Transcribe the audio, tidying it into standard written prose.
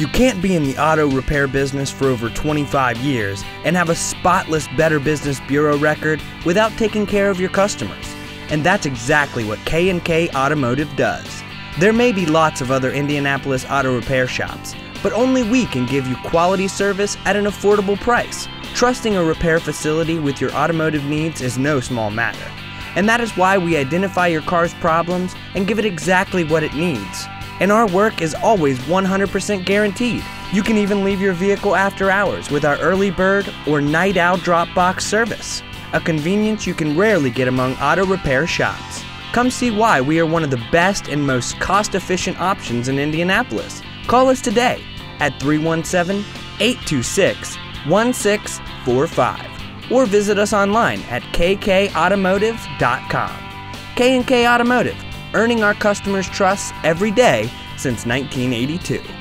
You can't be in the auto repair business for over 25 years and have a spotless Better Business Bureau record without taking care of your customers. And that's exactly what K&K Automotive does. There may be lots of other Indianapolis auto repair shops, but only we can give you quality service at an affordable price. Trusting a repair facility with your automotive needs is no small matter. And that is why we identify your car's problems and give it exactly what it needs. And our work is always 100% guaranteed. You can even leave your vehicle after hours with our early bird or night owl drop box service, a convenience you can rarely get among auto repair shops. Come see why we are one of the best and most cost-efficient options in Indianapolis. Call us today at 317-826-1645 or visit us online at kkautomotive.com. K&K Automotive, earning our customers' trust every day since 1982.